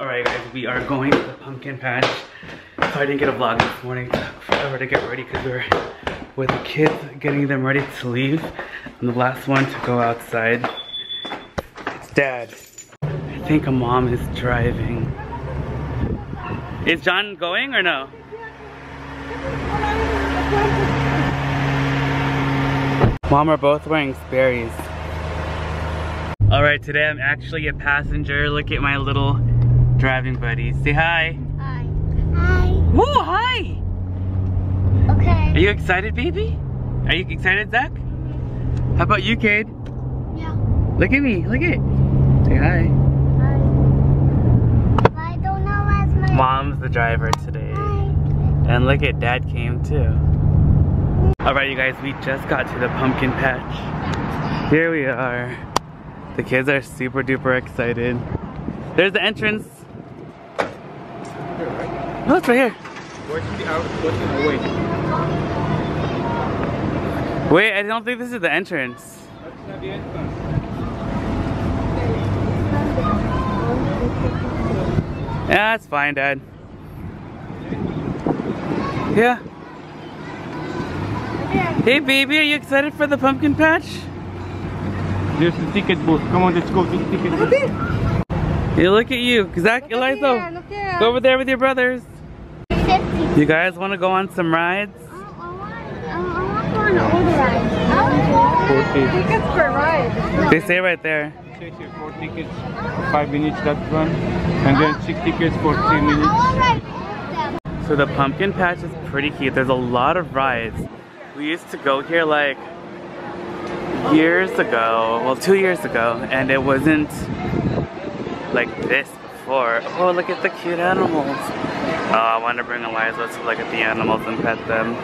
All right, guys, we are going to the pumpkin patch. So I didn't get a vlog this morning. It took forever to get ready because we were with the kids, getting them ready to leave. I'm the last one to go outside. It's Dad. I think a mom is driving. Is John going or no? Mom are both wearing Sperry's. All right, today I'm actually a passenger. Look at my little driving buddy. Say hi. Hi. Hi. Woo, hi. Okay. Are you excited, baby? Are you excited, Zach? Mm-hmm. How about you, Cade? Yeah. Look at me, look at it. Say hi. Hi. I don't know where's my... Mom's the driver today. Hi. And look at Dad came too. All right, you guys, we just got to the pumpkin patch. Here we are. The kids are super duper excited. There's the entrance. No, it's right here. Wait, I don't think this is the entrance. Yeah, it's fine, Dad. Yeah. Hey, baby, are you excited for the pumpkin patch? There's the ticket booth. Come on, let's go to the ticket booth. Hey, look at you, Zach, Eliza. Go over there with your brothers. You guys want to go on some rides? I want to go on an old ride. Tickets for rides. They say right there. 4 tickets for 5 minutes, that's one. And then 6 tickets for 3 minutes. So the pumpkin patch is pretty cute. There's a lot of rides. We used to go here like years ago. Well, 2 years ago. And it wasn't like this before. Oh, look at the cute animals. Oh, I want to bring Eliza to look at the animals and pet them.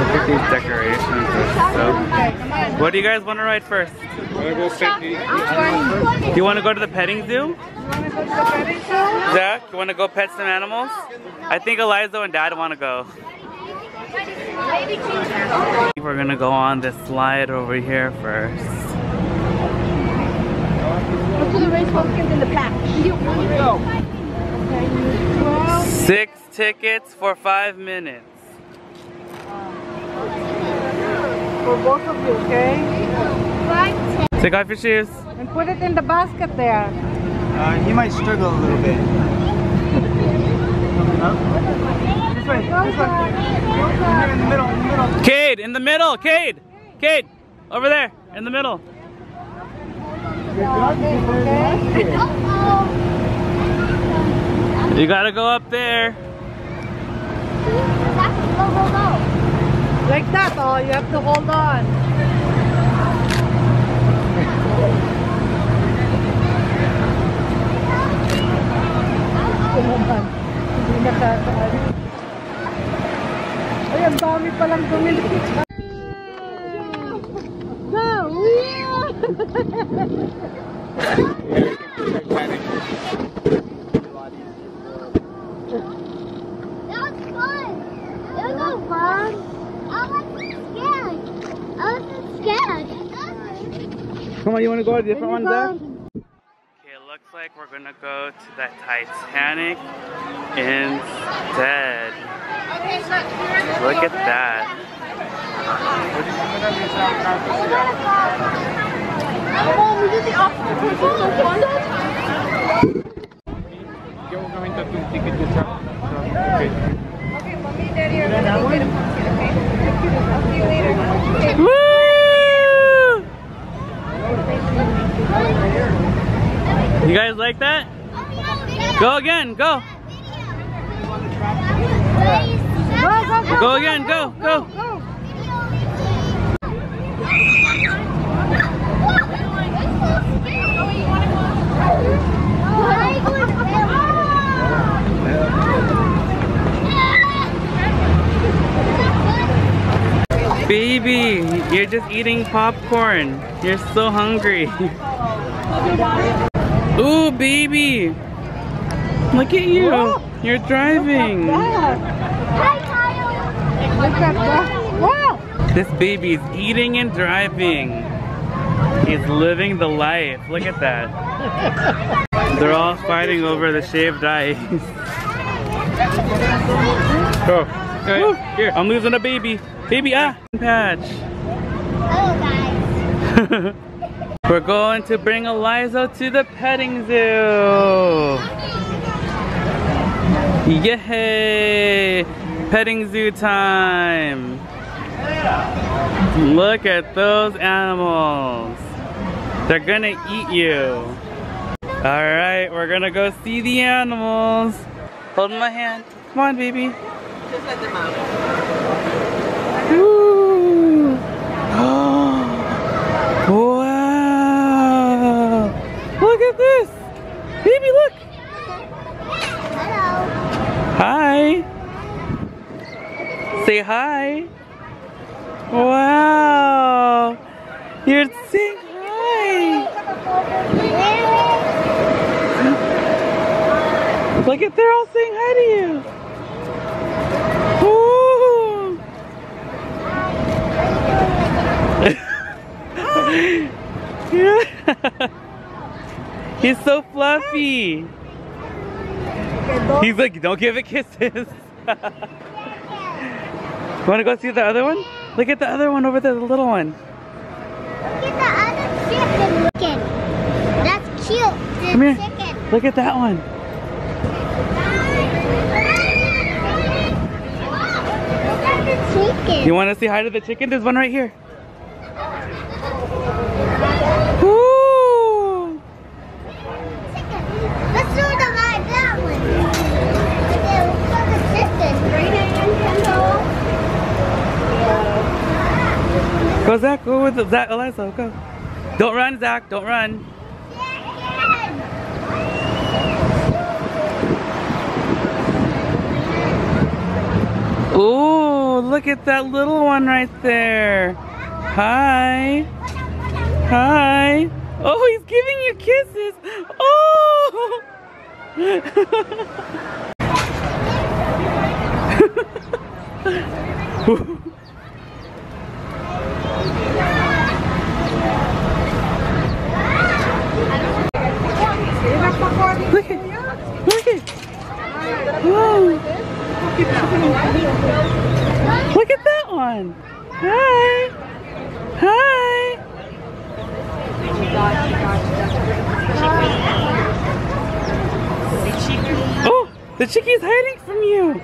Look at these decorations. So, what do you guys want to ride first? You want to go to the petting zoo? Zach, you want to go pet some animals? I think Eliza and Dad want to go. We're going to go on this slide over here first. The race pumpkins in the pack. 6 tickets for 5 minutes. For both of you, okay? Take off your shoes. And put it in the basket there. He might struggle a little bit. This way, this way. In the middle, in the middle. Cade, in the middle, Cade. Cade, over there, in the middle. You gotta go up there. Like that, oh, you have to hold on. Ay, ang dami palang dumili. Come on, you want to go to a different one, Zach? Okay, it looks like we're going to go to that Titanic instead. Look at that. Woo! You guys like that? Go again, go! Go again, go, go! Baby, you're just eating popcorn. You're so hungry. Ooh, baby! Look at you! Whoa. You're driving! Hi, Kyle! Look at that! Wow! This baby's eating and driving. He's living the life. Look at that. They're all fighting over the shaved ice. Oh, okay. Here, I'm losing a baby. Baby, ah! Patch. Hello, guys. We're going to bring Eliza to the petting zoo. Yay! Petting zoo time. Look at those animals. They're gonna eat you. Alright, we're gonna go see the animals. Hold my hand. Come on, baby. Just let them out. Woo! Wow! Look at this! Baby, look! Hello! Hi! Say hi! Wow! You're saying hi! Look at, they're all saying hi to you. Ooh. He's so fluffy. He's like, don't give it kisses. You want to go see the other one? Look at the other one over there, the little one. Look at the other chicken. That's cute. Come here. Chicken. Look at that one. You want to say hi to the chicken? There's one right here. Woo! Let's do the live that one. Let's go, Zach. Go with Zach, Eliza. Go. Don't run, Zach. Don't run. Ooh. Look at that little one right there. Hi. Hi. Oh, he's giving you kisses. Oh. Look at. Whoa. Look at that one! Hi! Hi! Oh! The chickie is hiding from you!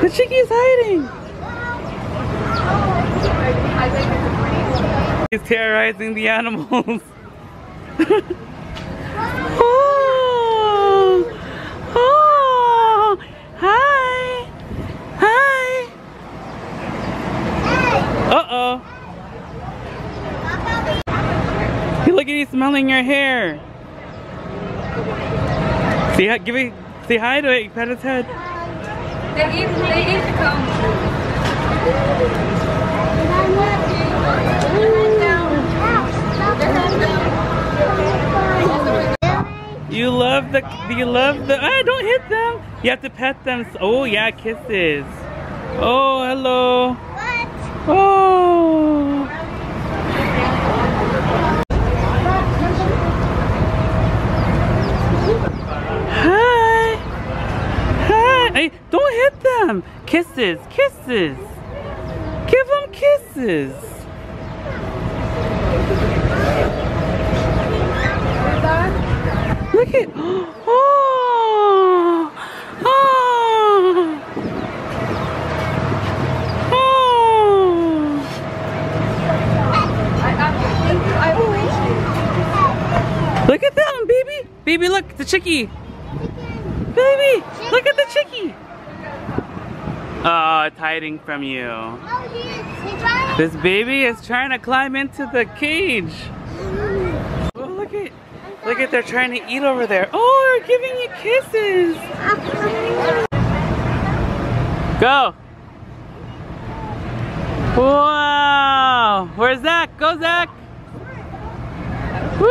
The chickie is hiding! He's terrorizing the animals! Look at you smelling your hair. Say hi to it. Pat its head. They eat the cone. You love the. Ah, don't hit them. You have to pet them. Oh yeah, kisses. Oh hello. What? Oh. Hey, don't hit them! Kisses, kisses! Give them kisses! Look at... Oh! Oh! Oh! Look at that one, baby! Baby, look, the chickie! Baby, look at the chickie! Oh, it's hiding from you. This baby is trying to climb into the cage. Oh, look at they're trying to eat over there. Oh, they're giving you kisses. Go. Wow. Where's Zach? Go, Zach. Woo!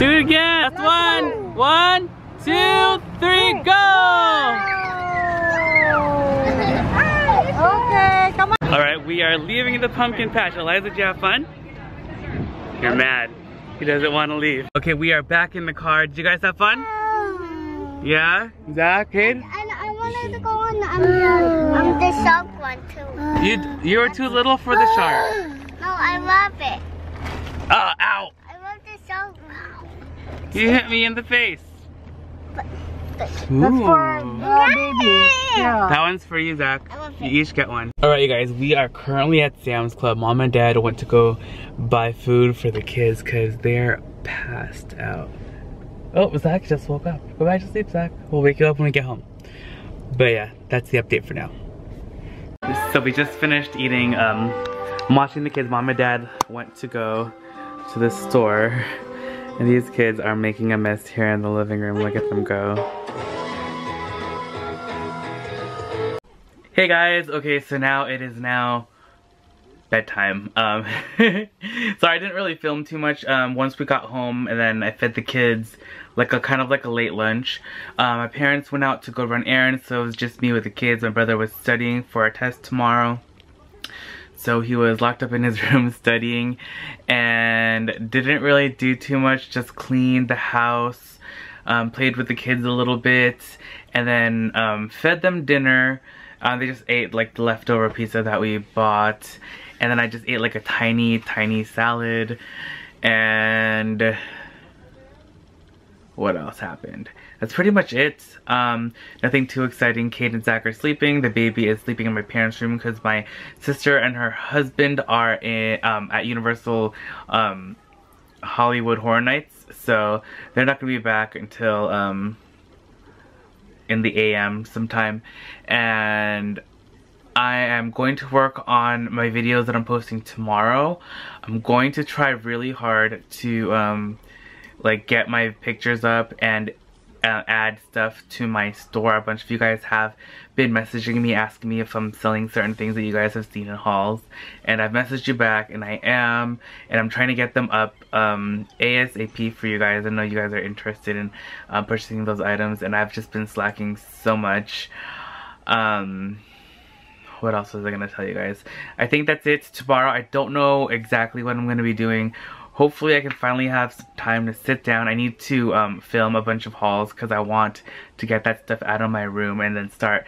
Do it again. That's one. 1, 2, 3, go! Okay, come on. All right, we are leaving the pumpkin patch. Eliza, did you have fun? You're mad. He doesn't want to leave. Okay, we are back in the car. Did you guys have fun? Yeah? Zach, Hayden? And I wanted to go on the shark one too. You were too little for the shark. No, I love it. Oh, ow. I love the shark. You hit me in the face. Ooh. That's for baby. Yeah. That one's for you, Zach. You each get one. Alright, you guys, we are currently at Sam's Club. Mom and Dad went to go buy food for the kids because they're passed out. Oh, Zach just woke up. Go back to sleep, Zach. We'll wake you up when we get home. But yeah, that's the update for now. So we just finished eating, watching the kids. Mom and Dad went to go to the store. And these kids are making a mess here in the living room. Look at them go. Hey guys, okay, so now it is now bedtime. So I didn't really film too much once we got home, and then I fed the kids like a kind of like a late lunch. My parents went out to go run errands, so it was just me with the kids. My brother was studying for a test tomorrow. So he was locked up in his room studying and didn't really do too much, just cleaned the house, played with the kids a little bit, and then fed them dinner. They just ate like the leftover pizza that we bought, and then I just ate like a tiny salad. And what else happened? That's pretty much it. Nothing too exciting. Kate and Zach are sleeping. The baby is sleeping in my parents' room because my sister and her husband are in, at Universal Hollywood Horror Nights. So they're not going to be back until in the AM sometime. And I am going to work on my videos that I'm posting tomorrow. I'm going to try really hard to like get my pictures up and add stuff to my store. A bunch of you guys have been messaging me asking me if I'm selling certain things that you guys have seen in hauls, and I've messaged you back, and I am, and I'm trying to get them up ASAP for you guys. I know you guys are interested in purchasing those items, and I've just been slacking so much. What else was I gonna tell you guys? I think that's it. Tomorrow, I don't know exactly what I'm gonna be doing. Hopefully I can finally have some time to sit down. I need to film a bunch of hauls because I want to get that stuff out of my room and then start.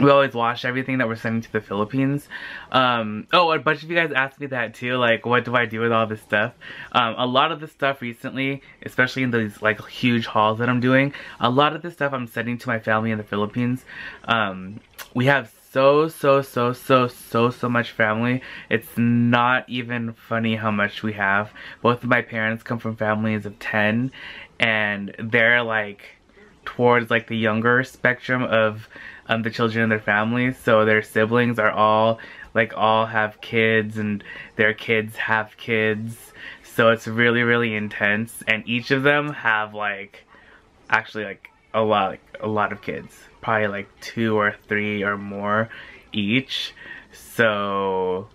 We always wash everything that we're sending to the Philippines. Oh, a bunch of you guys asked me that too, like what do I do with all this stuff? A lot of the stuff recently, especially in these like huge hauls that I'm doing, a lot of the stuff I'm sending to my family in the Philippines. We have so much family. It's not even funny how much we have. Both of my parents come from families of 10, and they're like towards like the younger spectrum of the children in their families. So their siblings are all like all have kids, and their kids have kids. So it's really intense, and each of them have like actually like a lot of kids, probably like 2 or 3 or more each. So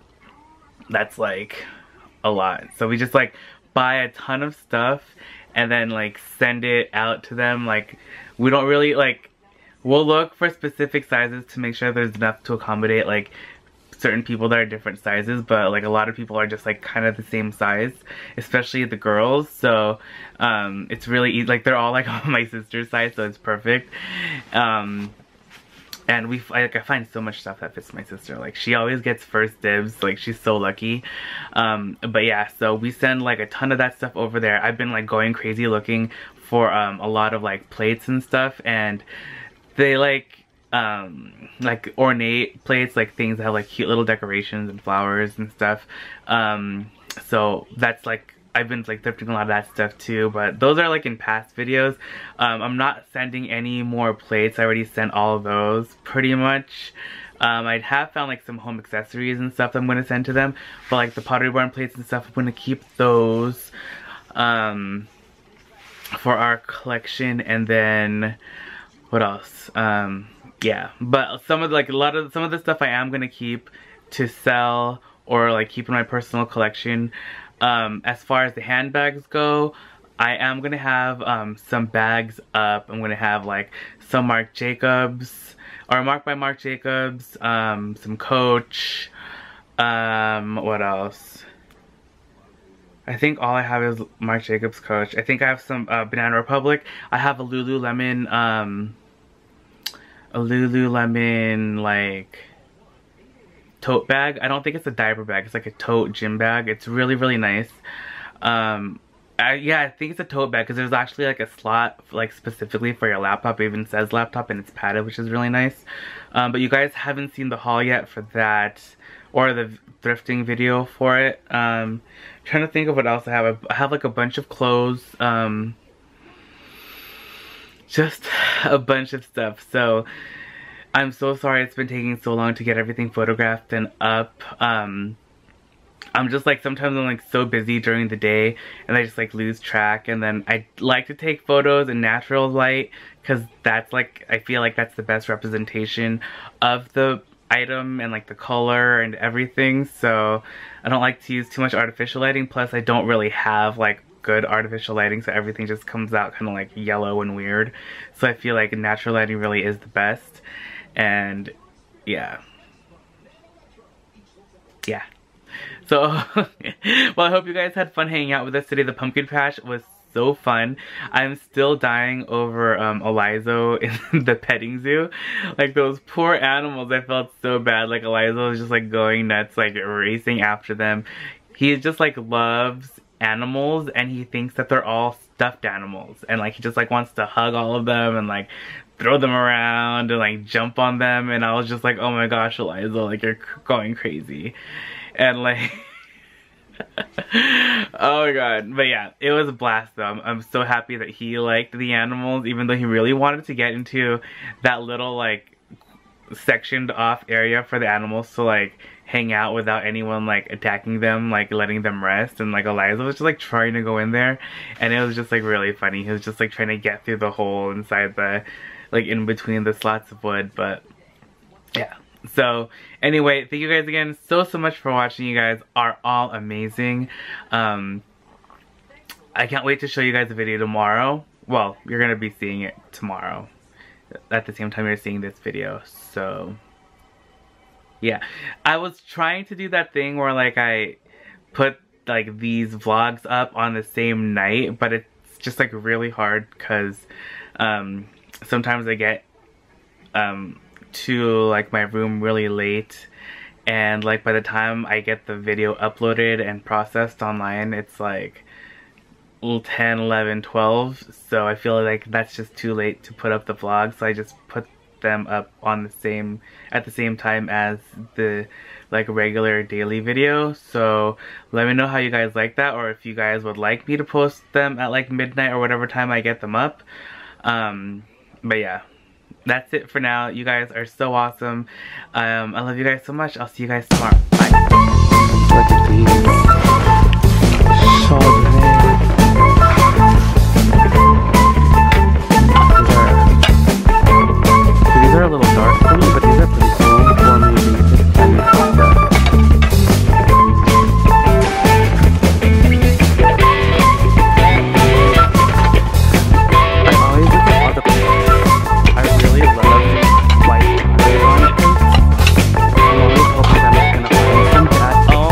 that's like a lot. So we just like buy a ton of stuff and then like send it out to them. Like we don't really like, we'll look for specific sizes to make sure there's enough to accommodate like certain people that are different sizes, but like a lot of people are just like kind of the same size, especially the girls. So it's really easy. Like they're all like on my sister's size, so it's perfect. And I find so much stuff that fits my sister. Like she always gets first dibs. Like she's so lucky. But yeah, so we send like a ton of that stuff over there. I've been like going crazy looking for a lot of like plates and stuff, and they like ornate plates, like things that have like cute little decorations and flowers and stuff. So that's like, I've been like thrifting a lot of that stuff too, but those are like in past videos. I'm not sending any more plates. I already sent all of those pretty much. I have found like some home accessories and stuff that I'm gonna send to them, but like the Pottery Barn plates and stuff, I'm gonna keep those for our collection. And then what else? Yeah, but some of the stuff I am gonna keep to sell or like keep in my personal collection. As far as the handbags go, I am gonna have some bags up. I'm gonna have like some Marc Jacobs, or Marc by Marc Jacobs, some Coach, what else? I think all I have is Marc Jacobs, Coach. I think I have some Banana Republic. I have a Lululemon like tote bag. I don't think it's a diaper bag. It's like a tote gym bag. It's really, really nice. Yeah, I think it's a tote bag because there's actually like a slot like specifically for your laptop. It even says laptop and it's padded, which is really nice. But you guys haven't seen the haul yet for that or the thrifting video for it. Trying to think of what else I have. I have like a bunch of clothes. Just a bunch of stuff. So I'm so sorry it's been taking so long to get everything photographed and up. I'm just like, sometimes I'm like so busy during the day and I just like lose track, and then I like to take photos in natural light because that's like, I feel like that's the best representation of the item and like the color and everything. So I don't like to use too much artificial lighting, plus I don't really have like good artificial lighting, so everything just comes out kind of like yellow and weird. So I feel like natural lighting really is the best. And yeah. So, well, I hope you guys had fun hanging out with us today. The pumpkin patch was so fun. I'm still dying over Elizo in the petting zoo. Like, those poor animals, I felt so bad. Like, Elizo was just, like, going nuts, like, racing after them. He just, like, loves animals, and he thinks that they're all stuffed animals. And, like, he just, like, wants to hug all of them and, like, throw them around and, like, jump on them. And I was just like, oh, my gosh, Elizo, like, you're going crazy. And like, oh my god. But yeah, it was a blast though. I'm so happy that he liked the animals, even though he really wanted to get into that little like sectioned off area for the animals to like hang out without anyone like attacking them, like letting them rest. And like Eliza was just like trying to go in there, and it was just like really funny. He was just like trying to get through the hole inside the, like in between the slots of wood. But yeah. So, anyway, thank you guys again so much for watching. You guys are all amazing. I can't wait to show you guys a video tomorrow. Well, you're going to be seeing it tomorrow at the same time you're seeing this video. So, yeah. I was trying to do that thing where, like, I put, like, these vlogs up on the same night. But it's just, like, really hard because sometimes I get... to like my room really late, and like by the time I get the video uploaded and processed online, it's like 10, 11, 12, so I feel like that's just too late to put up the vlog. So I just put them up on the same at the same time as the like regular daily video. So let me know how you guys like that, or if you guys would like me to post them at like midnight or whatever time I get them up. But yeah, that's it for now. You guys are so awesome. I love you guys so much. I'll see you guys tomorrow. Bye. Look at these. So